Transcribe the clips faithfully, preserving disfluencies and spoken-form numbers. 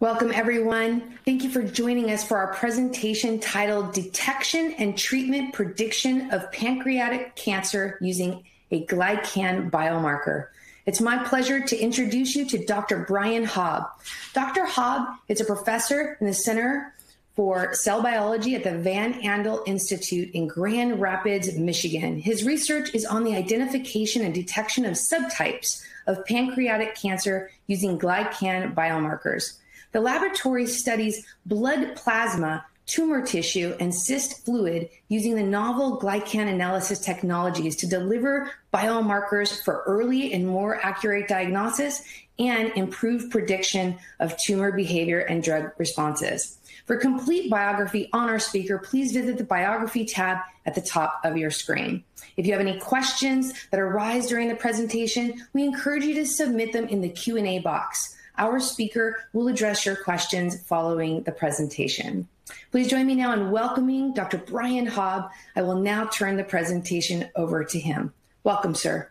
Welcome, everyone. Thank you for joining us for our presentation titled Detection and Treatment Prediction of Pancreatic Cancer Using a Glycan Biomarker. It's my pleasure to introduce you to Doctor Brian Haab. Doctor Haab is a professor in the Center for Cell Biology at the Van Andel Institute in Grand Rapids, Michigan. His research is on the identification and detection of subtypes of pancreatic cancer using glycan biomarkers. The laboratory studies blood plasma, tumor tissue, and cyst fluid using the novel glycan analysis technologies to deliver biomarkers for early and more accurate diagnosis and improved prediction of tumor behavior and drug responses. For complete biography on our speaker, please visit the biography tab at the top of your screen. If you have any questions that arise during the presentation, we encourage you to submit them in the Q and A box. Our speaker will address your questions following the presentation. Please join me now in welcoming Doctor Brian Haab. I will now turn the presentation over to him. Welcome, sir.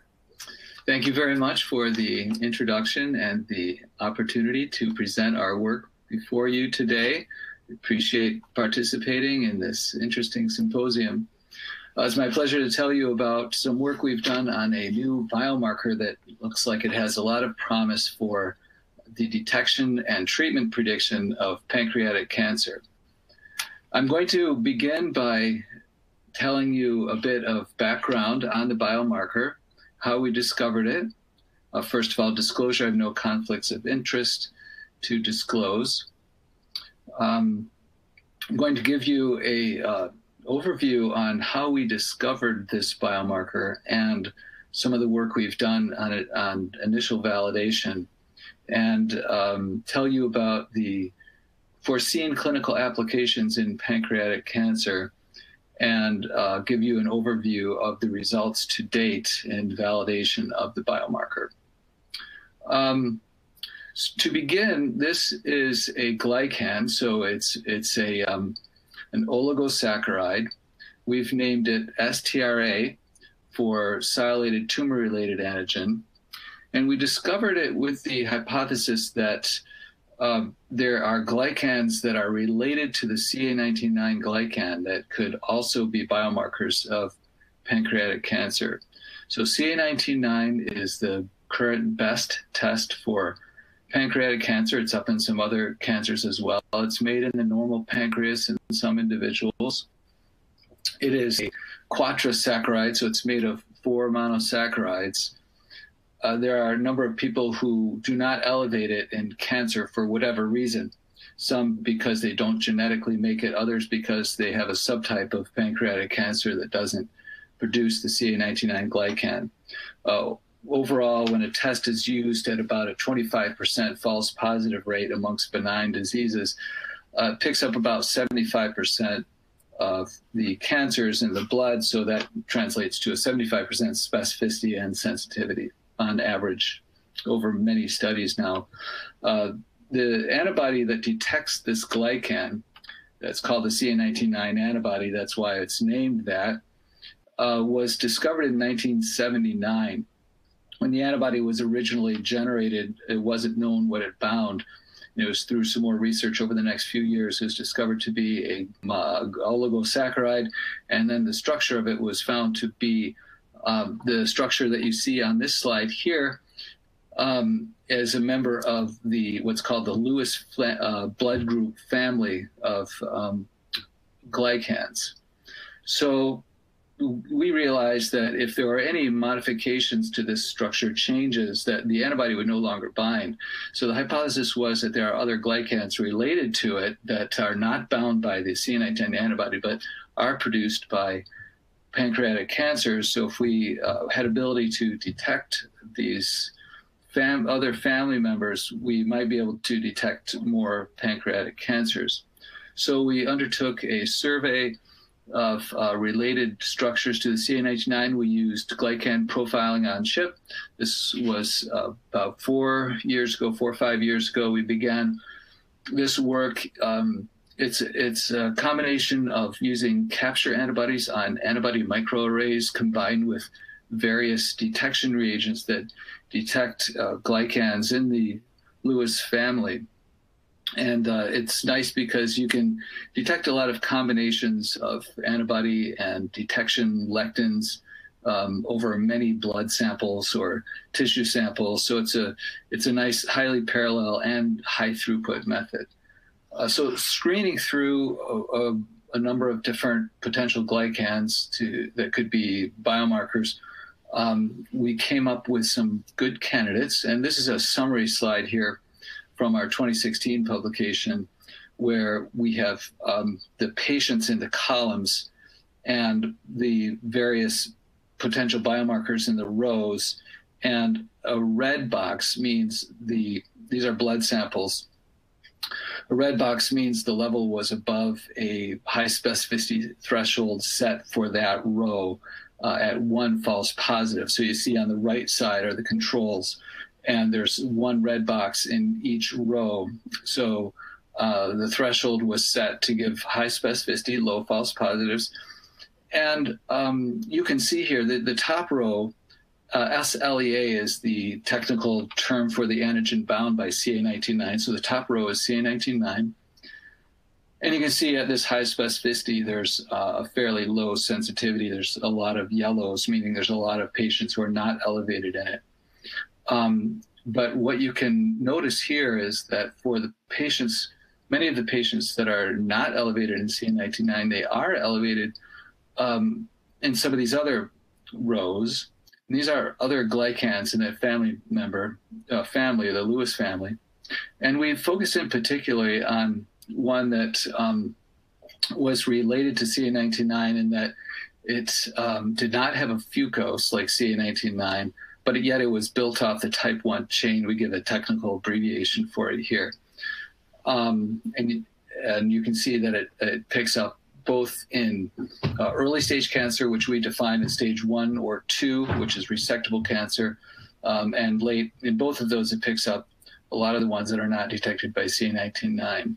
Thank you very much for the introduction and the opportunity to present our work before you today. Appreciate participating in this interesting symposium. Uh, it's my pleasure to tell you about some work we've done on a new biomarker that looks like it has a lot of promise for the detection and treatment prediction of pancreatic cancer. I'm going to begin by telling you a bit of background on the biomarker, how we discovered it. Uh, first of all, disclosure, I have no conflicts of interest to disclose. Um, I'm going to give you an uh, overview on how we discovered this biomarker and some of the work we've done on it on initial validation, and um, tell you about the foreseen clinical applications in pancreatic cancer, and uh, give you an overview of the results to date and validation of the biomarker. Um, To begin, this is a glycan, so it's it's a um, an oligosaccharide. We've named it S T R A for sialylated tumor-related antigen, and we discovered it with the hypothesis that um, there are glycans that are related to the C A nineteen dash nine glycan that could also be biomarkers of pancreatic cancer. So C A nineteen dash nine is the current best test for pancreatic cancer. It's up in some other cancers as well. It's made in the normal pancreas in some individuals. It is a quadrasaccharide, so it's made of four monosaccharides. Uh, there are a number of people who do not elevate it in cancer for whatever reason. Some because they don't genetically make it, others because they have a subtype of pancreatic cancer that doesn't produce the C A nineteen dash nine glycan. Uh, Overall, when a test is used at about a twenty-five percent false positive rate amongst benign diseases, uh, it picks up about seventy-five percent of the cancers in the blood, so that translates to a seventy-five percent specificity and sensitivity on average over many studies now. Uh, the antibody that detects this glycan, that's called the C A nineteen dash nine antibody, that's why it's named that, uh, was discovered in nineteen seventy-nine. When the antibody was originally generated, it wasn't known what it bound. It was through some more research over the next few years, it was discovered to be a oligosaccharide, and then the structure of it was found to be um, the structure that you see on this slide here um, as a member of the what's called the Lewis uh, blood group family of um, glycans. So we realized that if there are any modifications to this structure, changes, that the antibody would no longer bind. So the hypothesis was that there are other glycans related to it that are not bound by the C A nineteen dash nine antibody, but are produced by pancreatic cancers. So if we uh, had ability to detect these fam other family members, we might be able to detect more pancreatic cancers. So we undertook a survey of uh, related structures to the C A nineteen dash nine. We used glycan profiling on chip. This was uh, about four years ago, four or five years ago, we began this work. Um, it's, it's a combination of using capture antibodies on antibody microarrays combined with various detection reagents that detect uh, glycans in the Lewis family. And uh, it's nice because you can detect a lot of combinations of antibody and detection lectins um, over many blood samples or tissue samples. So it's a, it's a nice, highly parallel and high throughput method. Uh, so screening through a, a, a number of different potential glycans to, that could be biomarkers, um, we came up with some good candidates. And this is a summary slide here from our twenty sixteen publication, where we have um, the patients in the columns and the various potential biomarkers in the rows. And a red box means the, these are blood samples. A red box means the level was above a high specificity threshold set for that row uh, at one false positive. So you see on the right side are the controls, and there's one red box in each row. So uh, the threshold was set to give high specificity, low false positives. And um, you can see here that the top row, uh, S L E A is the technical term for the antigen bound by C A nineteen dash nine. So the top row is C A nineteen dash nine. And you can see at this high specificity, there's uh, a fairly low sensitivity. There's a lot of yellows, meaning there's a lot of patients who are not elevated in it. Um, but what you can notice here is that for the patients, many of the patients that are not elevated in C A nineteen dash nine, they are elevated um, in some of these other rows. And these are other glycans in a family member, uh, family, the Lewis family. And we focused in particularly on one that um, was related to C A nineteen dash nine in that it um, did not have a fucose like C A nineteen dash nine. But yet it was built off the type one chain. We give a technical abbreviation for it here. Um, and, and you can see that it, it picks up both in uh, early stage cancer, which we define as stage one or two, which is resectable cancer, um, and late. In both of those, it picks up a lot of the ones that are not detected by C A nineteen dash nine.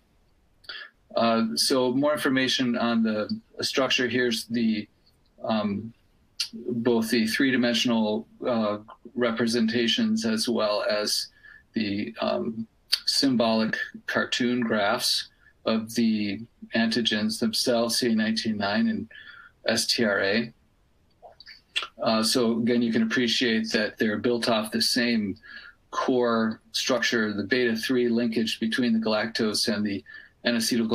Uh, so more information on the structure. Here's the um, both the three-dimensional uh, representations as well as the um, symbolic cartoon graphs of the antigens themselves, C A nineteen dash nine and S T R A. Uh, so again, you can appreciate that they're built off the same core structure, the beta three linkage between the galactose and the N acetyl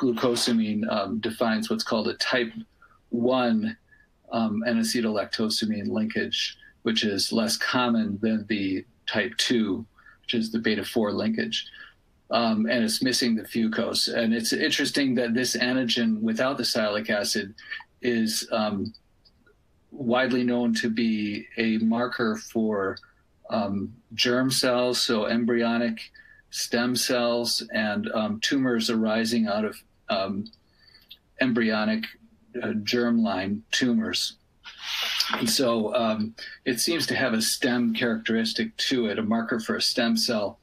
glucosamine um, defines what's called a type one Um, N acetyl lactosamine linkage, which is less common than the type two, which is the beta four linkage. Um, and it's missing the fucose. And it's interesting that this antigen without the sialic acid is um, widely known to be a marker for um, germ cells, so embryonic stem cells and um, tumors arising out of um, embryonic Uh, germline tumors. And so um, it seems to have a stem characteristic to it, a marker for a stem cell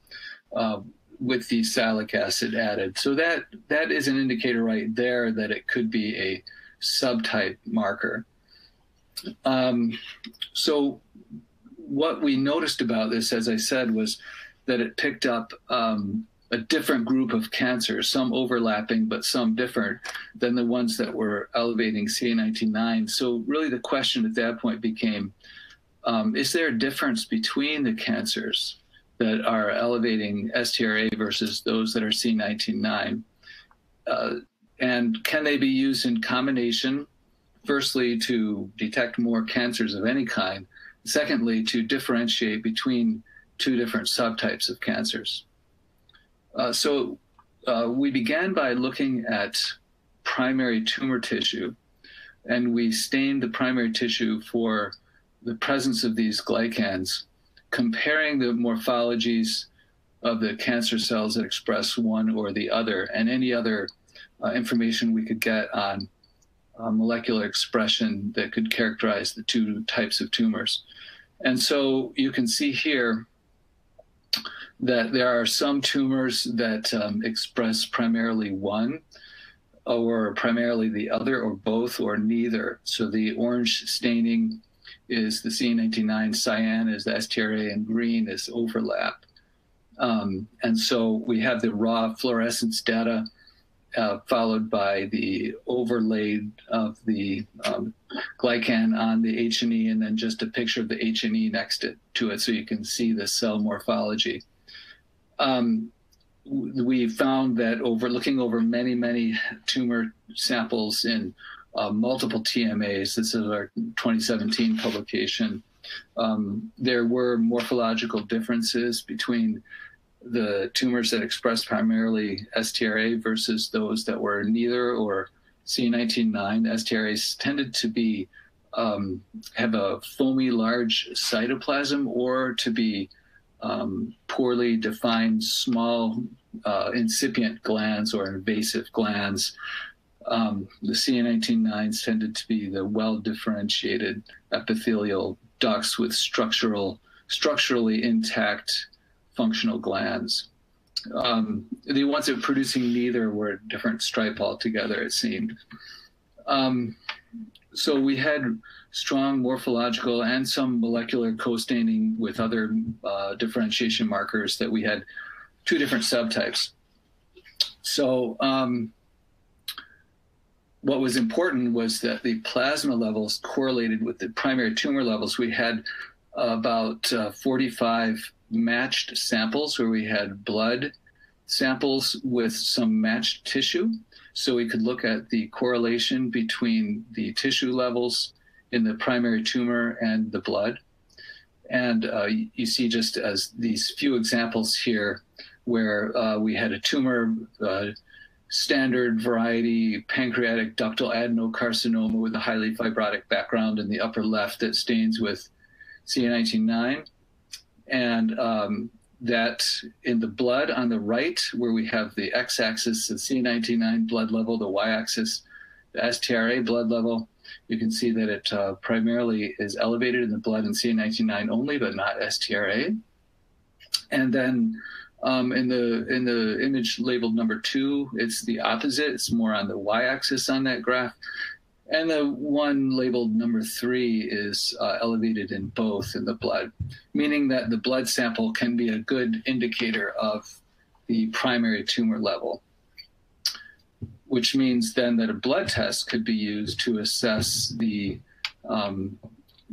uh, with the sialic acid added. So that that is an indicator right there that it could be a subtype marker. Um, so what we noticed about this, as I said, was that it picked up um, a different group of cancers, some overlapping, but some different than the ones that were elevating C A nineteen dash nine. So really the question at that point became, um, is there a difference between the cancers that are elevating S T R A versus those that are C A nineteen dash nine? Uh, and can they be used in combination, firstly, to detect more cancers of any kind, secondly, to differentiate between two different subtypes of cancers? Uh, so uh, we began by looking at primary tumor tissue, and we stained the primary tissue for the presence of these glycans, comparing the morphologies of the cancer cells that express one or the other, and any other uh, information we could get on uh, molecular expression that could characterize the two types of tumors. And so you can see here that there are some tumors that um, express primarily one or primarily the other or both or neither. So the orange staining is the C A nineteen dash nine, cyan is the S T R A, and green is overlap. Um, and so we have the raw fluorescence data uh, followed by the overlay of the um, glycan on the H and E, and then just a picture of the H and E next to, to it so you can see the cell morphology. Um, we found that over looking over many, many tumor samples in uh, multiple T M As, this is our twenty seventeen publication, Um, there were morphological differences between the tumors that expressed primarily S T R A versus those that were neither or C A nineteen dash nine. S T R As tended to be um, have a foamy large cytoplasm or to be um, poorly defined small uh, incipient glands or invasive glands. Um, the C A nineteen dash nines tended to be the well-differentiated epithelial ducts with structural, structurally intact functional glands. Um, the ones that were producing neither were a different stripe altogether, it seemed. Um, so we had strong morphological and some molecular co-staining with other uh, differentiation markers that we had two different subtypes. So um, what was important was that the plasma levels correlated with the primary tumor levels. We had about uh, forty-five matched samples where we had blood samples with some matched tissue. So we could look at the correlation between the tissue levels in the primary tumor and the blood. And uh, you see just as these few examples here where uh, we had a tumor uh, standard variety pancreatic ductal adenocarcinoma with a highly fibrotic background in the upper left that stains with C A nineteen dash nine. And um, that in the blood on the right, where we have the x-axis, the C A nineteen dash nine blood level, the y-axis, the S T R A blood level, you can see that it uh, primarily is elevated in the blood in C A nineteen dash nine only, but not S T R A. And then Um, in the in the image labeled number two, it's the opposite. It's more on the y-axis on that graph. And the one labeled number three is uh, elevated in both in the blood, meaning that the blood sample can be a good indicator of the primary tumor level, which means then that a blood test could be used to assess the, um,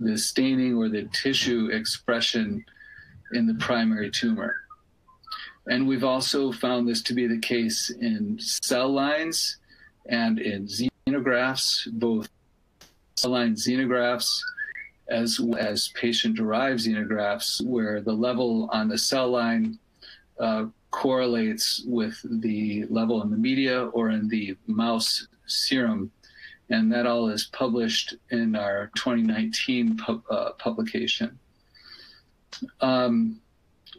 the staining or the tissue expression in the primary tumor. And we've also found this to be the case in cell lines and in xenografts, both cell line xenografts as well as patient-derived xenografts, where the level on the cell line uh, correlates with the level in the media or in the mouse serum. And that all is published in our twenty nineteen pu uh, publication. Um,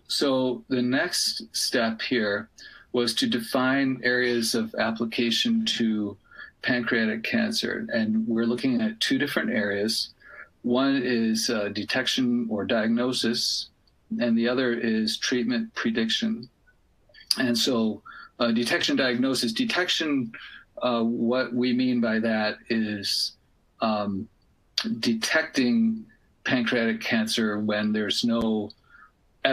So the next step here was to define areas of application to pancreatic cancer. And we're looking at two different areas. One is uh, detection or diagnosis, and the other is treatment prediction. And so uh, detection, diagnosis, detection, uh, what we mean by that is um, detecting pancreatic cancer when there's no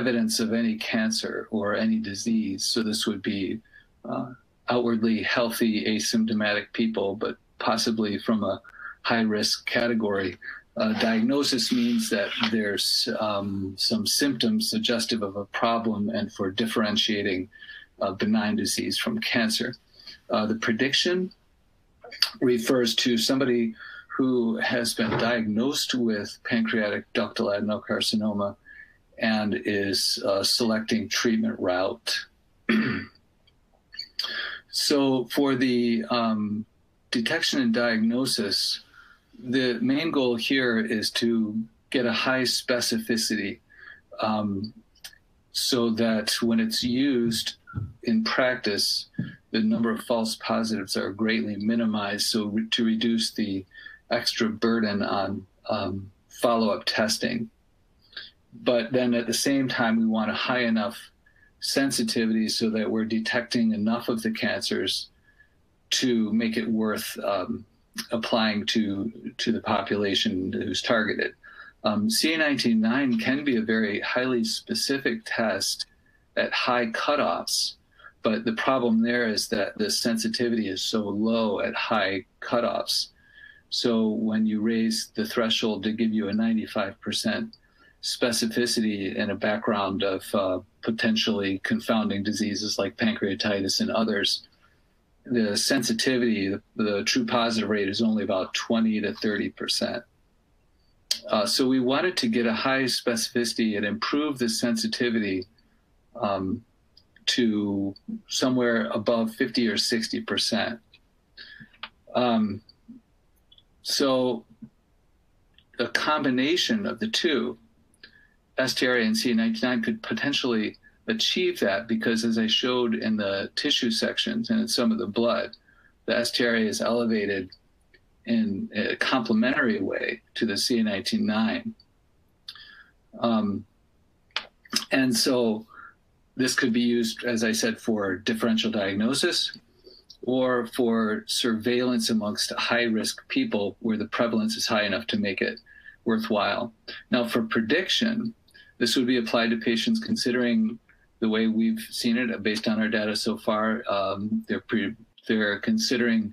evidence of any cancer or any disease. So this would be uh, outwardly healthy, asymptomatic people, but possibly from a high-risk category. Uh, diagnosis means that there's um, some symptoms suggestive of a problem and for differentiating uh, benign disease from cancer. Uh, the prediction refers to somebody who has been diagnosed with pancreatic ductal adenocarcinoma and is uh, selecting treatment route. So for the um, detection and diagnosis, the main goal here is to get a high specificity um, so that when it's used in practice, the number of false positives are greatly minimized, so re to reduce the extra burden on um, follow-up testing. But then at the same time, we want a high enough sensitivity so that we're detecting enough of the cancers to make it worth um, applying to, to the population who's targeted. Um, C A nineteen dash nine can be a very highly specific test at high cutoffs. But the problem there is that the sensitivity is so low at high cutoffs. So when you raise the threshold to give you a ninety-five percent specificity in a background of uh, potentially confounding diseases like pancreatitis and others, the sensitivity, the, the true positive rate is only about twenty to thirty percent. Uh, so we wanted to get a high specificity and improve the sensitivity um, to somewhere above fifty or sixty percent. Um, so a combination of the two, S T R A and C A nineteen dash nine, could potentially achieve that because, as I showed in the tissue sections and in some of the blood, the S T R A is elevated in a complementary way to the C A nineteen dash nine. Um, and so this could be used, as I said, for differential diagnosis or for surveillance amongst high-risk people where the prevalence is high enough to make it worthwhile. Now, for prediction, this would be applied to patients considering the way we've seen it based on our data so far. Um, they're, pre they're considering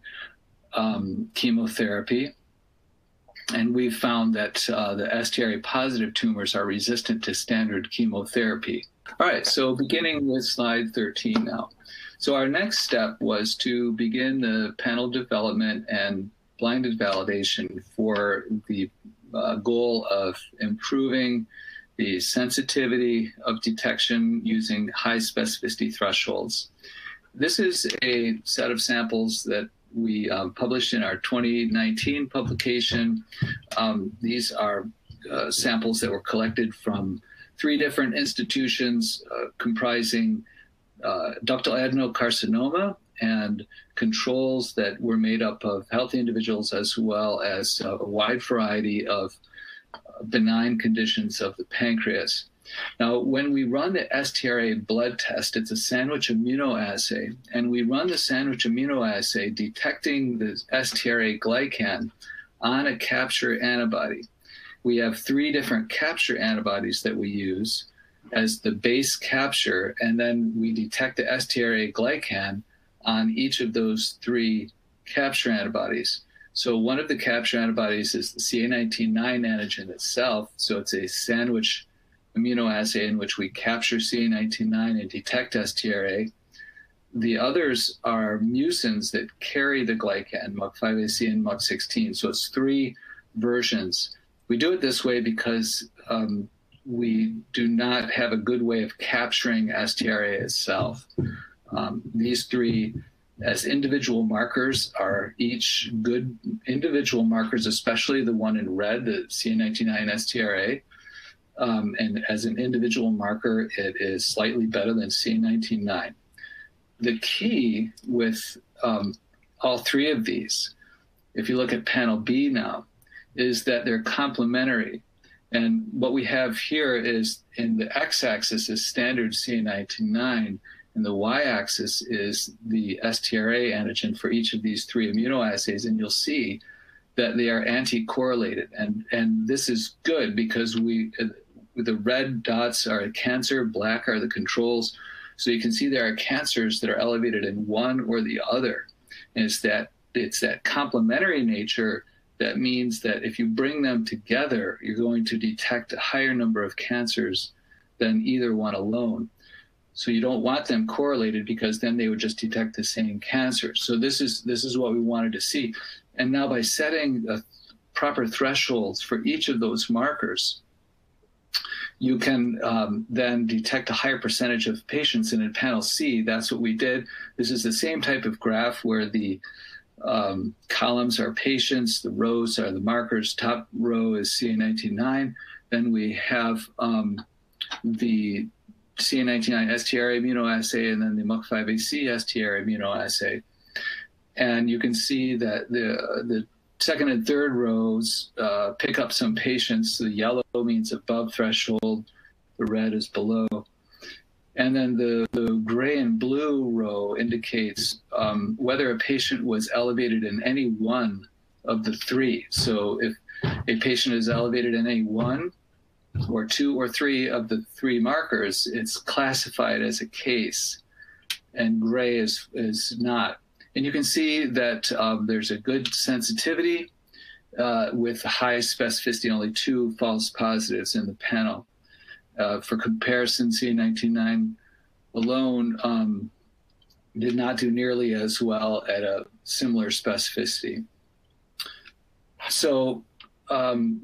um, chemotherapy. And we've found that uh, the S T R A-positive tumors are resistant to standard chemotherapy. All right, so beginning with slide thirteen now. So our next step was to begin the panel development and blinded validation for the uh, goal of improving the sensitivity of detection using high specificity thresholds. This is a set of samples that we uh, published in our twenty nineteen publication. Um, these are uh, samples that were collected from three different institutions uh, comprising uh, ductal adenocarcinoma and controls that were made up of healthy individuals as well as a wide variety of benign conditions of the pancreas. Now, when we run the S T R A blood test, it's a sandwich immunoassay, and we run the sandwich immunoassay detecting the S T R A glycan on a capture antibody. We have three different capture antibodies that we use as the base capture, and then we detect the S T R A glycan on each of those three capture antibodies. So one of the capture antibodies is the C A nineteen dash nine antigen itself, so it's a sandwich immunoassay in which we capture C A nineteen dash nine and detect S T R A. The others are mucins that carry the glycan, M U C five A C and M U C sixteen, so it's three versions. We do it this way because um, we do not have a good way of capturing S T R A itself. Um, these three as individual markers are each good individual markers, especially the one in red, the C A nineteen dash nine S T R A. Um, and as an individual marker, it is slightly better than C A nineteen dash nine. The key with um, all three of these, if you look at panel B now, is that they're complementary. And what we have here is in the x-axis is standard C A nineteen dash nine, and the y-axis is the S T R A antigen for each of these three immunoassays, and you'll see that they are anti-correlated. And, and this is good because we, the red dots are cancer, black are the controls. So you can see there are cancers that are elevated in one or the other. And it's that, it's that complementary nature that means that if you bring them together, you're going to detect a higher number of cancers than either one alone. So you don't want them correlated because then they would just detect the same cancer. So this is, this is what we wanted to see. And now by setting the proper thresholds for each of those markers, you can um, then detect a higher percentage of patients. And in panel C, that's what we did. This is the same type of graph where the um, columns are patients, the rows are the markers, top row is C A nineteen dash nine. Then we have um, the C A nineteen dash nine S T R A immunoassay, and then the M U C five A C S T R A immunoassay. And you can see that the, the second and third rows uh, pick up some patients. The yellow means above threshold, the red is below. And then the, the gray and blue row indicates um, whether a patient was elevated in any one of the three. So if a patient is elevated in any one, or two or three of the three markers, it's classified as a case, and gray is, is not. And you can see that um, there's a good sensitivity uh, with high specificity, only two false positives in the panel. Uh, for comparison, C A nineteen dash nine alone um, did not do nearly as well at a similar specificity. So um,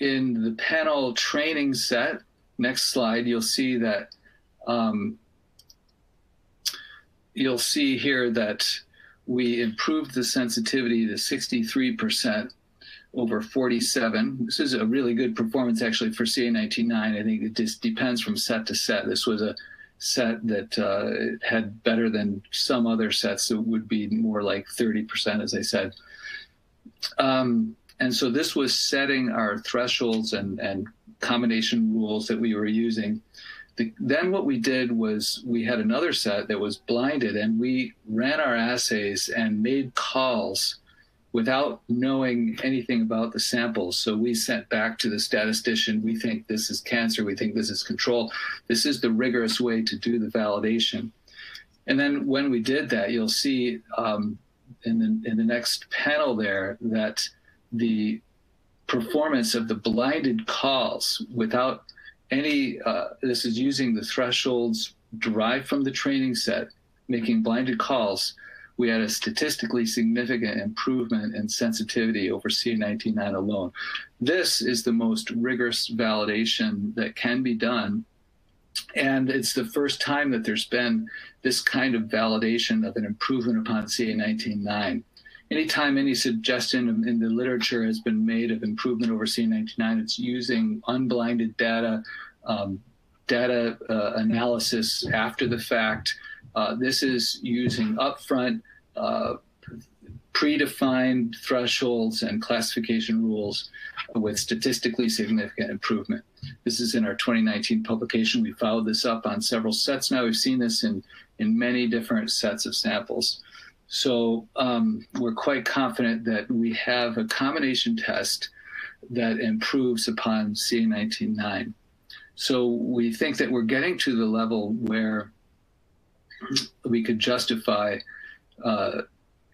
in the panel training set, next slide, you'll see that um, you'll see here that we improved the sensitivity to sixty-three percent over forty-seven. This is a really good performance actually for C A nineteen dash nine. I think it just depends from set to set. This was a set that uh, had better than some other sets that would be more like thirty percent, as I said. Um, and so this was setting our thresholds and, and combination rules that we were using. The, then what we did was we had another set that was blinded, and we ran our assays and made calls without knowing anything about the samples. So we sent back to the statistician, we think this is cancer, we think this is control. This is the rigorous way to do the validation. And then when we did that, you'll see um, in, the, in the next panel there that the performance of the blinded calls without any, uh, this is using the thresholds derived from the training set, making blinded calls, we had a statistically significant improvement in sensitivity over C A nineteen dash nine alone. This is the most rigorous validation that can be done, and it's the first time that there's been this kind of validation of an improvement upon C A nineteen dash nine. Anytime any suggestion in the literature has been made of improvement over C A nineteen dash nine, it's using unblinded data, um, data uh, analysis after the fact. Uh, this is using upfront uh, predefined thresholds and classification rules with statistically significant improvement. This is in our twenty nineteen publication. We followed this up on several sets now. We've seen this in, in many different sets of samples. So um, we're quite confident that we have a combination test that improves upon C A nineteen dash nine. So we think that we're getting to the level where we could justify uh,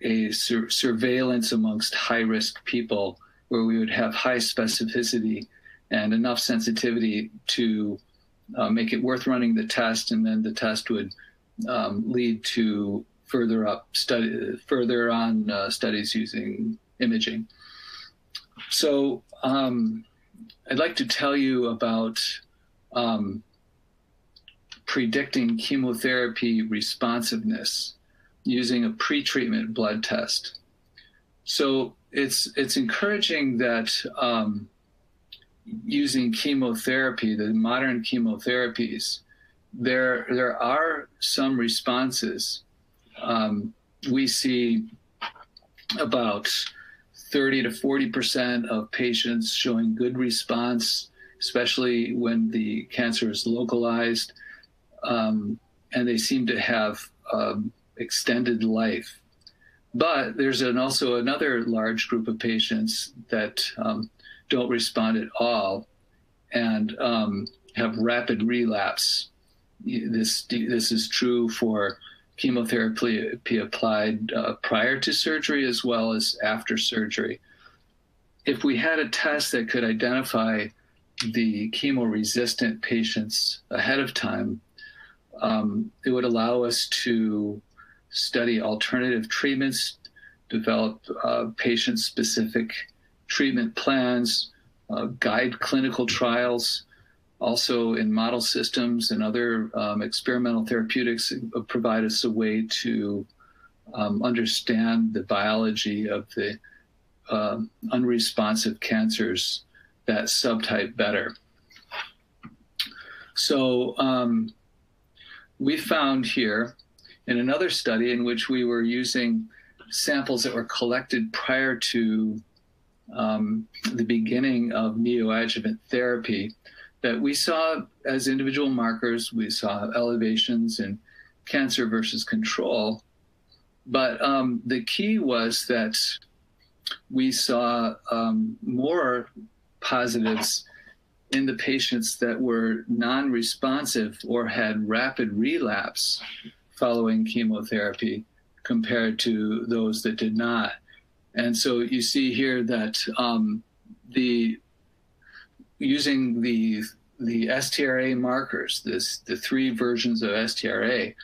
a sur surveillance amongst high-risk people, where we would have high specificity and enough sensitivity to uh, make it worth running the test, and then the test would um, lead to further up study, further on uh, studies using imaging. So um, I'd like to tell you about Um, predicting chemotherapy responsiveness using a pretreatment blood test. So it's it's encouraging that um, using chemotherapy, the modern chemotherapies, there there are some responses. Um, we see about thirty to forty percent of patients showing good response, especially when the cancer is localized. Um, and they seem to have um, extended life. But there's an, also another large group of patients that um, don't respond at all and um, have rapid relapse. This, this is true for chemotherapy applied uh, prior to surgery as well as after surgery. If we had a test that could identify the chemo-resistant patients ahead of time, Um, it would allow us to study alternative treatments, develop uh, patient-specific treatment plans, uh, guide clinical trials, also in model systems and other um, experimental therapeutics, uh, provide us a way to um, understand the biology of the uh, unresponsive cancers, that subtype, better. So, um, we found here in another study in which we were using samples that were collected prior to um, the beginning of neoadjuvant therapy, that we saw as individual markers, we saw elevations in cancer versus control. But um, the key was that we saw um, more positives in the patients that were non-responsive or had rapid relapse following chemotherapy compared to those that did not. And so you see here that um, the using the the S T R A markers, this the three versions of S T R A,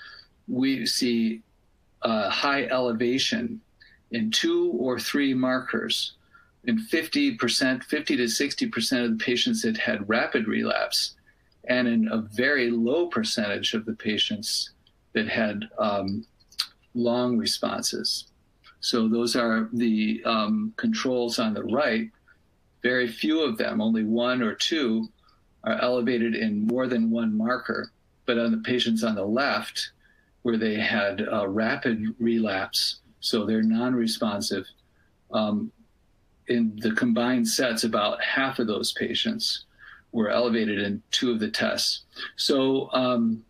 we see a high elevation in two or three markers in fifty percent, fifty to sixty percent of the patients that had rapid relapse, and in a very low percentage of the patients that had um, long responses. So those are the um, controls on the right. Very few of them, only one or two, are elevated in more than one marker. But on the patients on the left, where they had uh, rapid relapse, so they're non-responsive, um, in the combined sets, about half of those patients were elevated in two of the tests. So um,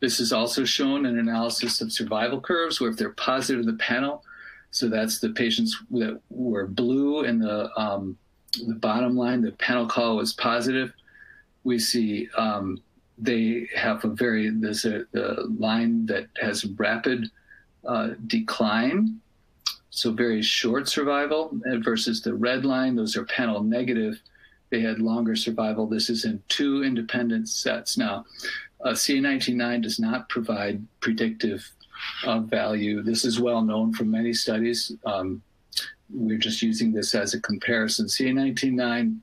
this is also shown in analysis of survival curves, where if they're positive in the panel, so that's the patients that were blue in the, um, the bottom line, the panel call was positive, we see um, they have a very, there's a, a line that has rapid uh, decline, so very short survival, versus the red line, those are panel negative, they had longer survival. This is in two independent sets. Now, uh, C A nineteen dash nine does not provide predictive uh, value. This is well known from many studies. Um, we're just using this as a comparison. C A nineteen dash nine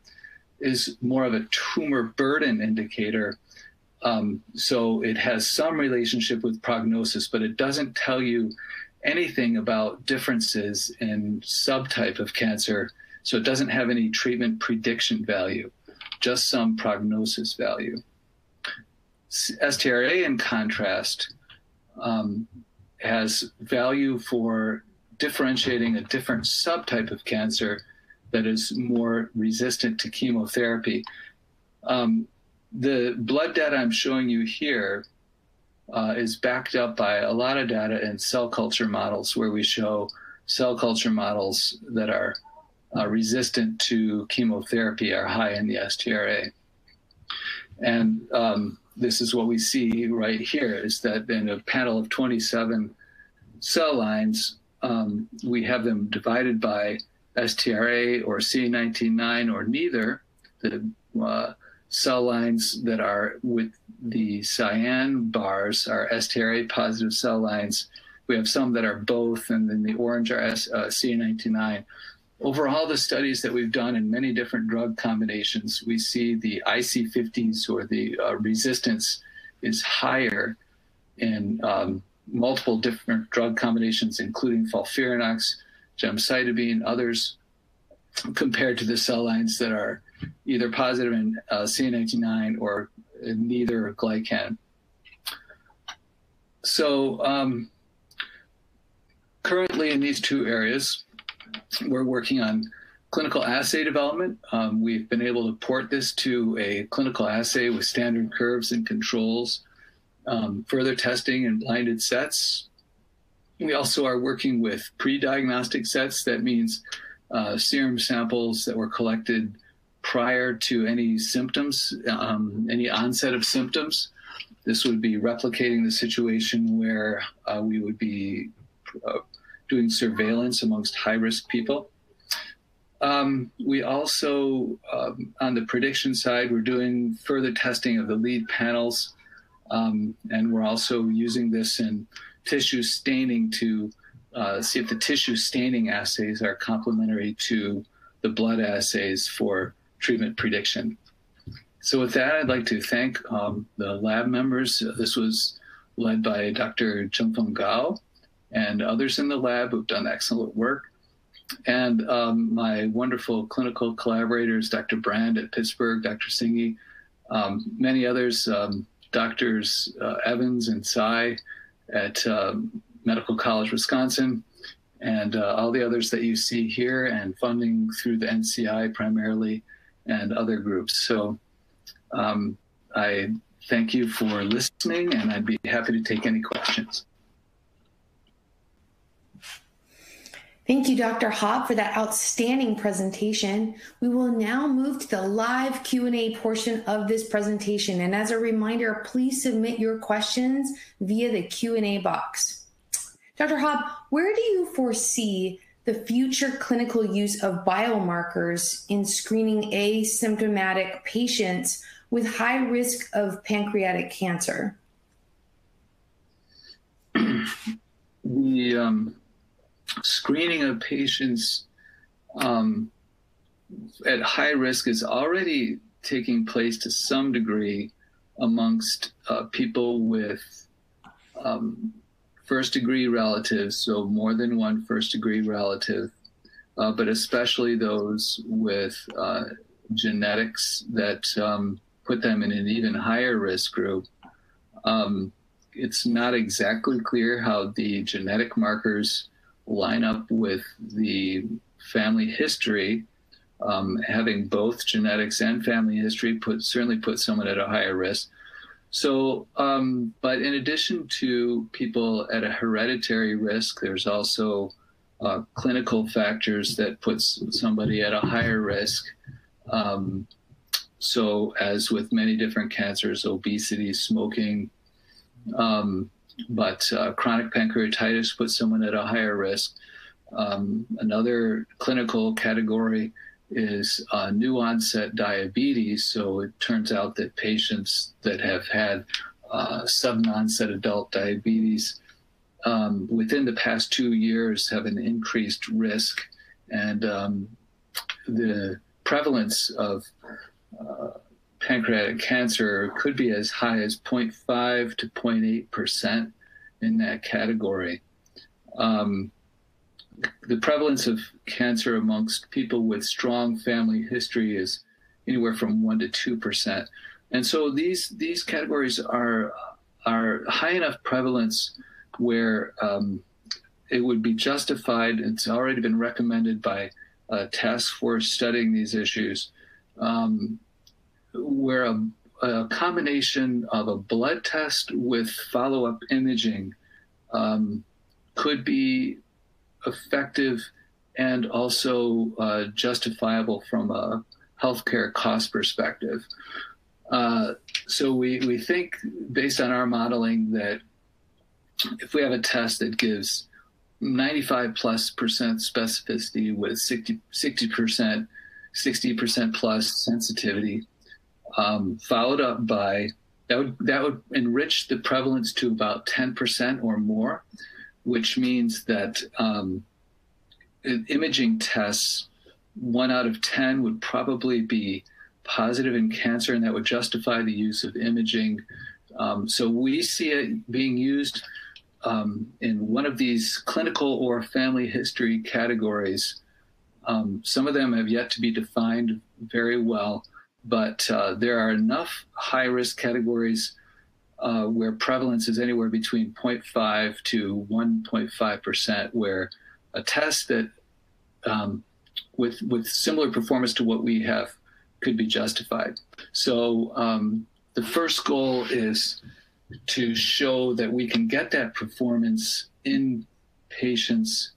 is more of a tumor burden indicator, um, so it has some relationship with prognosis, but it doesn't tell you anything about differences in subtype of cancer, so it doesn't have any treatment prediction value, just some prognosis value. S T R A, in contrast, um, has value for differentiating a different subtype of cancer that is more resistant to chemotherapy. Um, the blood data I'm showing you here Uh, is backed up by a lot of data in cell culture models, where we show cell culture models that are uh, resistant to chemotherapy are high in the S T R A. And um, this is what we see right here, is that in a panel of twenty-seven cell lines, um, we have them divided by S T R A or C A nineteen dash nine or neither. The uh, cell lines that are with the cyan bars are S T R A positive cell lines. We have some that are both, and then the orange are uh, C A nineteen dash nine. Overall, the studies that we've done in many different drug combinations, we see the I C fifties, or the uh, resistance, is higher in um, multiple different drug combinations, including FOLFIRINOX, gemcitabine, others, compared to the cell lines that are either positive in uh, C A nineteen dash nine or neither glycan. So um, currently in these two areas, we're working on clinical assay development. Um, we've been able to port this to a clinical assay with standard curves and controls, um, further testing in blinded sets. We also are working with pre-diagnostic sets. That means uh, serum samples that were collected prior to any symptoms, um, any onset of symptoms. This would be replicating the situation where uh, we would be uh, doing surveillance amongst high-risk people. Um, we also, um, on the prediction side, we're doing further testing of the lead panels, um, and we're also using this in tissue staining to uh, see if the tissue staining assays are complementary to the blood assays for treatment prediction. So with that, I'd like to thank um, the lab members. This was led by Doctor Chung Feng Gao and others in the lab who've done excellent work. And um, my wonderful clinical collaborators, Doctor Brand at Pittsburgh, Doctor Singhi, um, many others, um, Doctors uh, Evans and Tsai at um, Medical College, Wisconsin, and uh, all the others that you see here, and funding through the N C I primarily, and other groups. So um, I thank you for listening, and I'd be happy to take any questions. Thank you, Doctor Haab, for that outstanding presentation. We will now move to the live Q and A portion of this presentation. And as a reminder, please submit your questions via the Q and A box. Doctor Haab, where do you foresee the future clinical use of biomarkers in screening asymptomatic patients with high risk of pancreatic cancer? The um, screening of patients um, at high risk is already taking place to some degree amongst uh, people with um, first-degree relatives, so more than one first-degree relative, uh, but especially those with uh, genetics that um, put them in an even higher risk group. Um, it's not exactly clear how the genetic markers line up with the family history. Um, having both genetics and family history put, certainly put someone at a higher risk. So, um, but in addition to people at a hereditary risk, there's also uh, clinical factors that puts somebody at a higher risk. Um, so as with many different cancers, obesity, smoking, um, but uh, chronic pancreatitis puts someone at a higher risk. Um, another clinical category is uh, new onset diabetes. So it turns out that patients that have had uh, sudden onset adult diabetes um, within the past two years have an increased risk, and um, the prevalence of uh, pancreatic cancer could be as high as zero point five to zero point eight percent in that category. Um, The prevalence of cancer amongst people with strong family history is anywhere from one to two percent, and so these these categories are are high enough prevalence where um, it would be justified. It's already been recommended by a task force studying these issues, um, where a, a combination of a blood test with follow-up imaging um, could be effective and also uh, justifiable from a healthcare cost perspective. Uh, so we, we think, based on our modeling, that if we have a test that gives ninety-five plus percent specificity with sixty percent, sixty percent plus sensitivity, um, followed up by, that would, that would enrich the prevalence to about ten percent or more, which means that um, imaging tests, one out of ten would probably be positive in cancer, and that would justify the use of imaging. Um, so we see it being used um, in one of these clinical or family history categories. Um, some of them have yet to be defined very well, but uh, there are enough high-risk categories Uh, where prevalence is anywhere between zero point five to one point five percent, where a test that um, with with similar performance to what we have could be justified. So um, the first goal is to show that we can get that performance in patients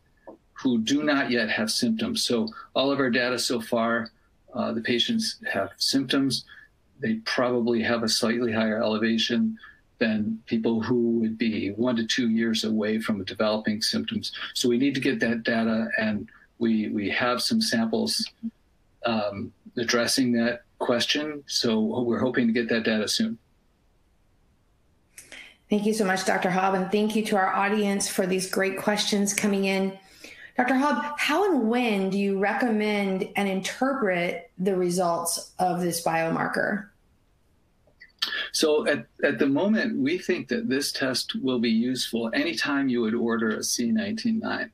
who do not yet have symptoms. So all of our data so far, uh, the patients have symptoms. They probably have a slightly higher elevation than people who would be one to two years away from developing symptoms. So we need to get that data, and we, we have some samples um, addressing that question. So we're hoping to get that data soon. Thank you so much, Doctor Haab, and thank you to our audience for these great questions coming in. Doctor Haab, how and when do you recommend and interpret the results of this biomarker? So at, at the moment, we think that this test will be useful anytime you would order a C A nineteen dash nine.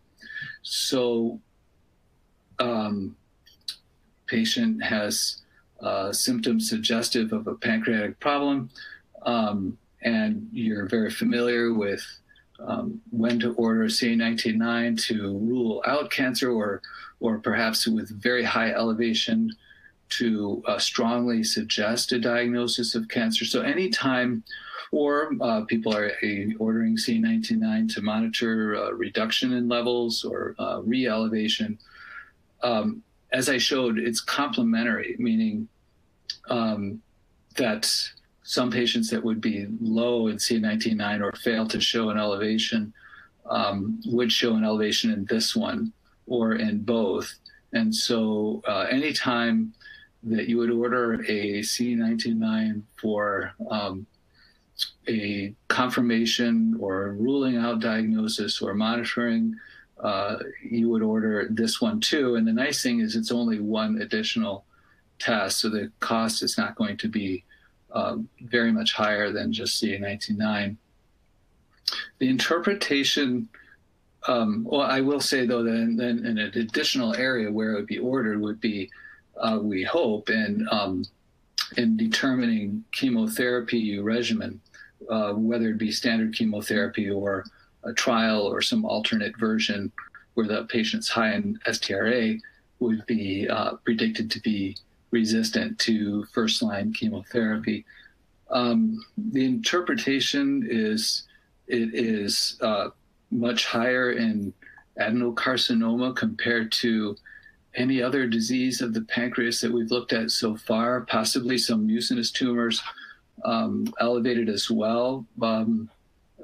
So um, patient has uh, symptoms suggestive of a pancreatic problem, um, and you're very familiar with Um, when to order C A nineteen dash nine to rule out cancer, or, or perhaps with very high elevation to uh, strongly suggest a diagnosis of cancer. So anytime or uh, people are uh, ordering C A nineteen dash nine to monitor uh, reduction in levels or uh, re-elevation. Um, as I showed, it's complementary, meaning um, that some patients that would be low in C A nineteen dash nine or fail to show an elevation um, would show an elevation in this one or in both. And so uh, anytime that you would order a C A nineteen dash nine for um, a confirmation or ruling out diagnosis or monitoring, uh, you would order this one too. And the nice thing is it's only one additional test, so the cost is not going to be uh, very much higher than just C A nineteen dash nine. The interpretation, um, well, I will say though that in, in an additional area where it would be ordered would be, uh, we hope, in, um, in determining chemotherapy regimen, uh, whether it be standard chemotherapy or a trial or some alternate version where the patient's high in S T R A would be uh, predicted to be resistant to first-line chemotherapy. Um, the interpretation is it is uh, much higher in adenocarcinoma compared to any other disease of the pancreas that we've looked at so far, possibly some mucinous tumors um, elevated as well, um,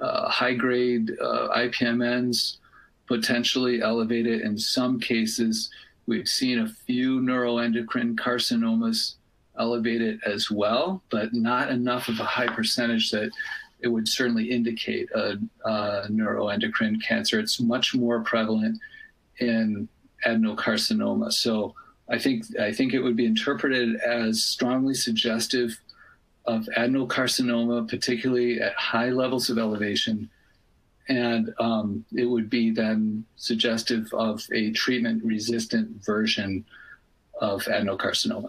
uh, high-grade uh, I P M Ns potentially elevated in some cases. We've seen a few neuroendocrine carcinomas elevated as well, but not enough of a high percentage that it would certainly indicate a, a neuroendocrine cancer. It's much more prevalent in adenocarcinoma. So I think I think it would be interpreted as strongly suggestive of adenocarcinoma, particularly at high levels of elevation, and um, it would be then suggestive of a treatment-resistant version of adenocarcinoma.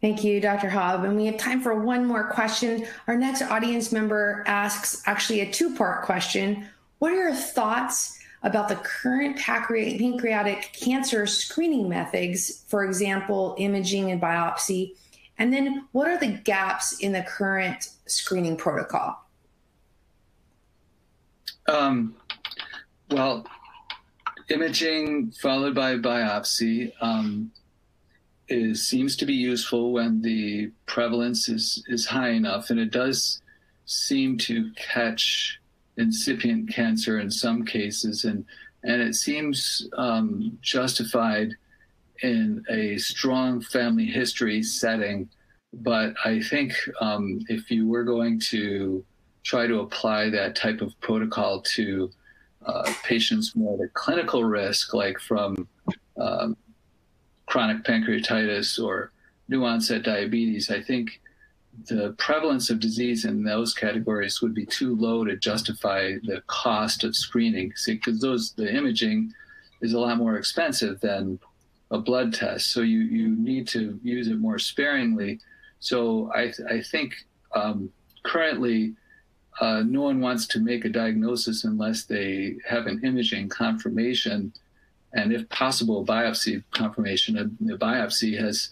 Thank you, Doctor Haab. And we have time for one more question. Our next audience member asks actually a two-part question. What are your thoughts about the current pancreatic cancer screening methods, for example, imaging and biopsy? And then what are the gaps in the current screening protocol? Um, well, imaging followed by biopsy um, is, seems to be useful when the prevalence is, is high enough, and it does seem to catch incipient cancer in some cases, and and it seems um, justified in a strong family history setting. But I think um, if you were going to try to apply that type of protocol to uh, patients more at clinical risk, like from um, chronic pancreatitis or new onset diabetes, I think the prevalence of disease in those categories would be too low to justify the cost of screening, because those the imaging is a lot more expensive than a blood test. So you, you need to use it more sparingly. So I, I think um, currently uh, no one wants to make a diagnosis unless they have an imaging confirmation, and if possible, biopsy confirmation. The biopsy has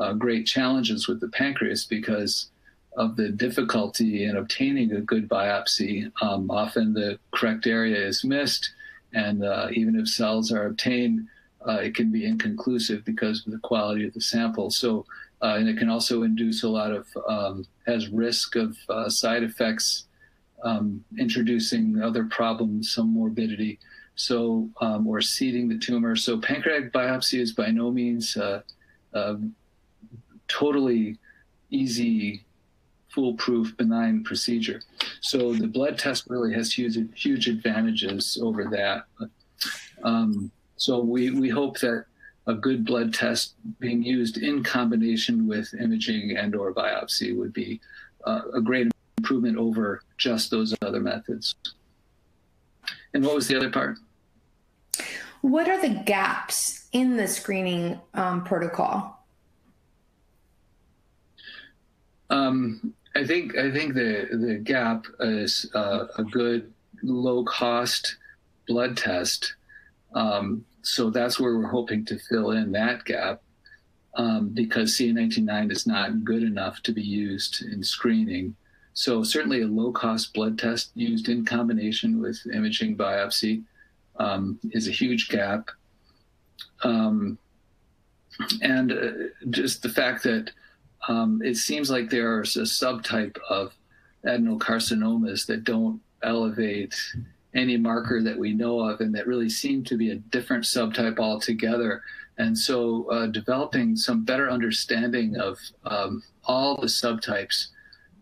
Uh, great challenges with the pancreas because of the difficulty in obtaining a good biopsy. Um, often the correct area is missed, and uh, even if cells are obtained, uh, it can be inconclusive because of the quality of the sample. So, uh, and it can also induce a lot of, um, has risk of uh, side effects, um, introducing other problems, some morbidity, so, um, or seeding the tumor. So pancreatic biopsy is by no means uh, uh, totally easy, foolproof, benign procedure. So the blood test really has huge, huge advantages over that. Um, so we, we hope that a good blood test being used in combination with imaging and or biopsy would be uh, a great improvement over just those other methods. And what was the other part? What are the gaps in the screening um, protocol? Um, I think I think the the gap is uh, a good low cost blood test, um, so that's where we're hoping to fill in that gap. um, because C A nineteen dash nine is not good enough to be used in screening. So certainly a low-cost blood test used in combination with imaging biopsy um, is a huge gap. Um, and uh, just the fact that um, it seems like there are a subtype of adenocarcinomas that don't elevate any marker that we know of, and that really seem to be a different subtype altogether. And so uh, developing some better understanding of um, all the subtypes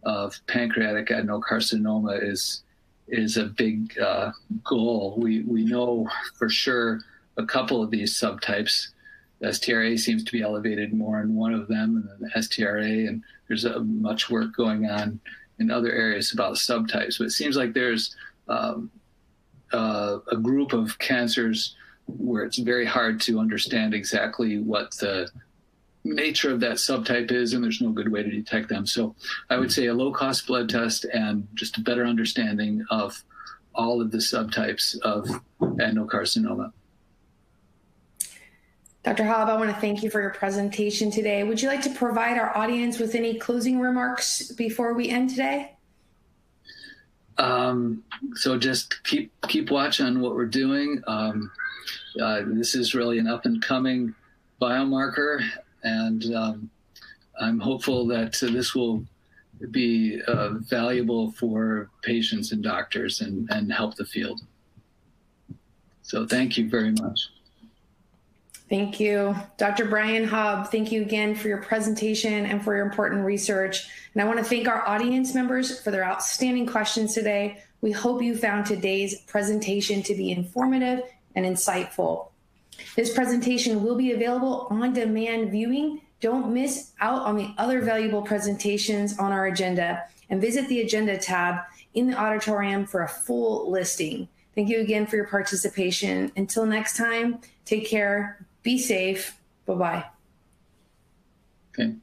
of pancreatic adenocarcinoma is is a big uh, goal. We, we know for sure a couple of these subtypes. The S T R A seems to be elevated more in one of them, and then the S T R A, and there's uh, much work going on in other areas about subtypes. But it seems like there's um, uh, a group of cancers where it's very hard to understand exactly what the nature of that subtype is, and there's no good way to detect them. So I would say a low-cost blood test and just a better understanding of all of the subtypes of adenocarcinoma. Doctor Haab, I want to thank you for your presentation today. Would you like to provide our audience with any closing remarks before we end today? Um, so just keep keep watch on what we're doing. Um, uh, this is really an up-and-coming biomarker, and um, I'm hopeful that uh, this will be uh, valuable for patients and doctors and, and help the field. So thank you very much. Thank you. Doctor Brian Haab, thank you again for your presentation and for your important research. And I want to thank our audience members for their outstanding questions today. We hope you found today's presentation to be informative and insightful. This presentation will be available on demand viewing. Don't miss out on the other valuable presentations on our agenda, and visit the agenda tab in the auditorium for a full listing. Thank you again for your participation. Until next time, take care. Be safe. Bye-bye. Okay.